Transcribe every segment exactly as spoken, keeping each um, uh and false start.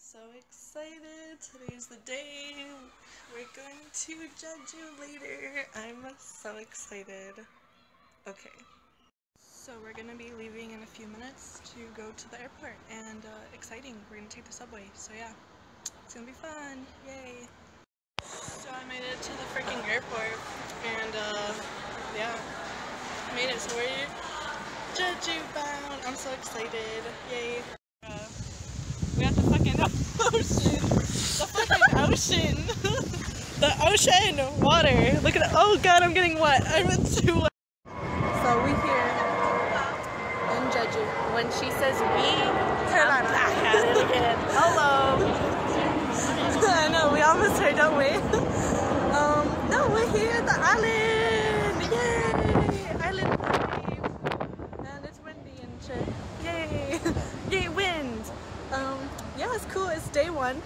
so excited. Today's the day. We're going to Jeju later. I'm so excited. Okay. So we're gonna be leaving in a few minutes to go to the airport, and uh, exciting, we're gonna take the subway, so yeah, it's gonna be fun, yay! So I made it to the freaking airport, and uh, yeah, I made it, so we're Jeju bound, I'm so excited, yay! Uh, we got the fucking ocean, the fucking ocean, the ocean water, look at the, oh god, I'm getting wet, I'm too wet. So we here. When she says we, Carolina. At it again. Hello. I know, we all miss her, don't we? Um, no, we're here at the island. Yay! Island wave. And it's windy and shit. Yay! Yay, wind! Um, yeah, it's cool. It's day one.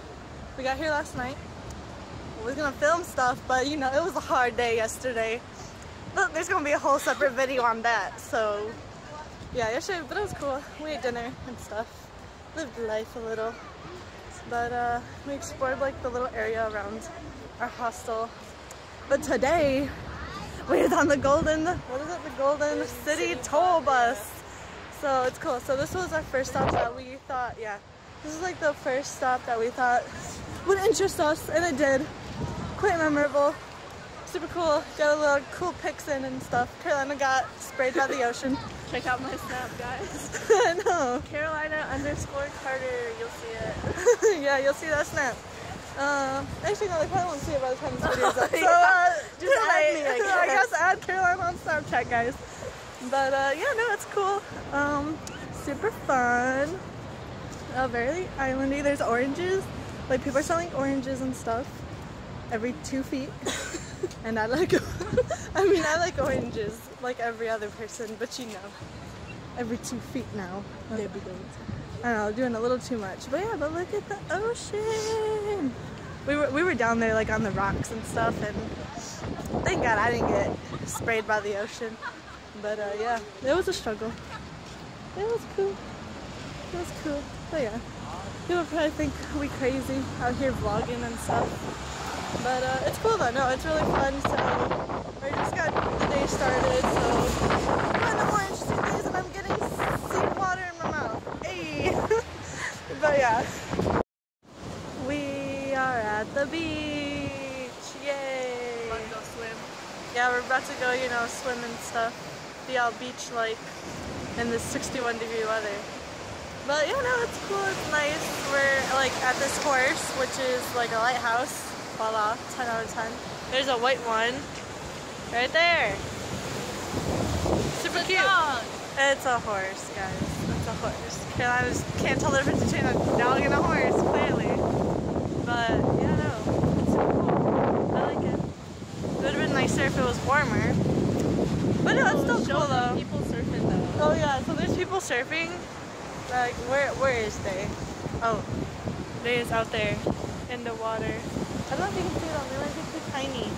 We got here last night. We was gonna film stuff, but you know, it was a hard day yesterday. Look, there's gonna be a whole separate video on that, so. Yeah, yesterday, but it was cool. We ate dinner and stuff. Lived life a little. But uh, we explored like the little area around our hostel. But today, we're on the Golden, what is it? The Golden City Toll Bus. So it's cool. So this was our first stop that we thought, yeah. This is like the first stop that we thought would interest us, and it did. Quite memorable. Super cool. Got a little cool pics in and stuff. Carolina got sprayed by the ocean. Check out my snap, guys. I know. Carolina underscore Carter, you'll see it. Yeah, you'll see that snap. Uh, actually, no, they probably won't see it by the time this video is up. So, uh, just add me, I guess. I guess add Carolina on Snapchat, guys. But, uh, yeah, no, it's cool. Um, super fun. Uh, very islandy. There's oranges. Like, people are selling oranges and stuff every two feet. And I like, I mean, I like oranges, like every other person, but you know, every two feet now. There we go. I don't know, doing a little too much, but yeah. But look at the ocean. We were we were down there like on the rocks and stuff, and thank God I didn't get sprayed by the ocean. But uh, yeah, it was a struggle. It was cool. It was cool. But yeah, people probably think we crazy out here vlogging and stuff. But uh, it's cool though, no, it's really fun, so we just got the day started, so I'm on the orange smoothies and I'm getting seawater in my mouth. Hey. But yeah. We are at the beach, yay! About to go swim. Yeah, we're about to go, you know, swim and stuff, be all beach-like in this sixty-one degree weather. But you know, it's cool, it's nice. We're like at this horse, which is like a lighthouse. Voila, ten out of ten. There's a white one right there. Super it's cute. Dog. It's a horse, guys. It's a horse. Carolina just can't tell the difference between a dog and a horse, clearly. But, yeah, no. It's so cool. I like it. It would have been nicer if it was warmer. But no, it's still cool, though. People surfing, though. Oh, yeah, so there's people surfing. Like, where? where is they? Oh, they is out there in the water. I don't know if you can see them, they might be too tiny.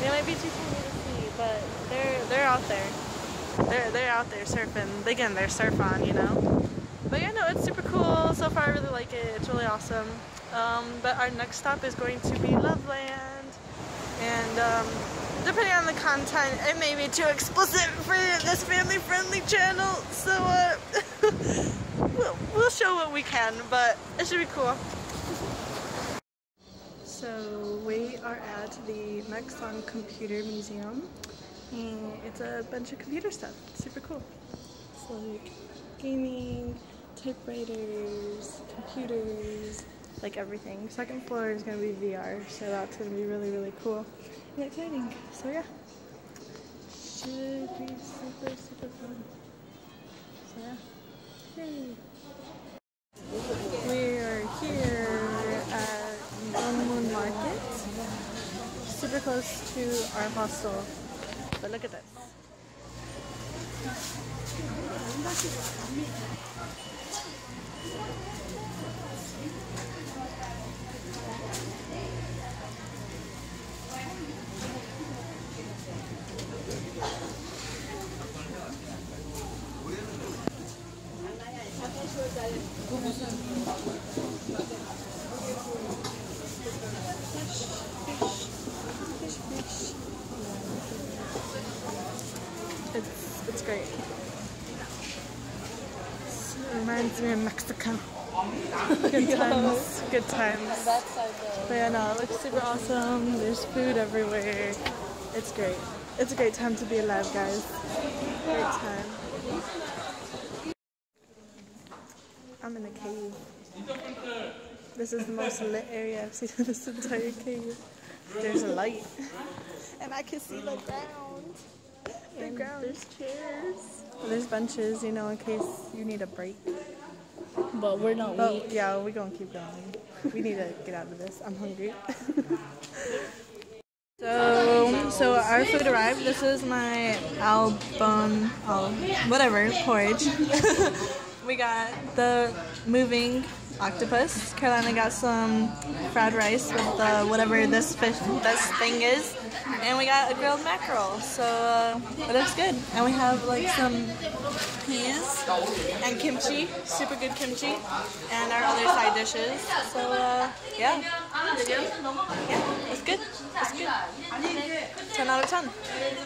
They might be too tiny to see, but they're they're out there. They're they're out there surfing. They getting their surf on, you know. But yeah, no, it's super cool. So far I really like it. It's really awesome. Um, but our next stop is going to be Loveland. And um, depending on the content, it may be too explicit for this family-friendly channel. So uh, we'll, we'll show what we can, but it should be cool. So we are at the Nexon Computer Museum, and it's a bunch of computer stuff. It's super cool. It's like gaming, typewriters, computers, like everything. Second floor is going to be V R, so that's going to be really, really cool and exciting. So yeah, should be super, super fun. So yeah, yay! Super close to our hostel, but look at this. It's, it's great. It reminds me of Mexico. Good times, good times. But yeah, no, it looks super awesome. There's food everywhere. It's great. It's a great time to be alive, guys. Great time. I'm in a cave. This is the most lit area I've seen in this entire cave. There's a light. And I can see the ground. The ground. There's chairs. There's benches, you know, in case you need a break. But we're not but, weak. Yeah, we're going to keep going. We need to get out of this. I'm hungry. so, so our food arrived. This is my album, al whatever, porridge. We got the moving octopus. Carolina got some fried rice with the whatever this fish, this thing is. And we got a grilled mackerel, so uh, it looks good. And we have like some peas and kimchi, super good kimchi, and our other side dishes. So uh, yeah, yeah, it's good, it's good. ten out of ten.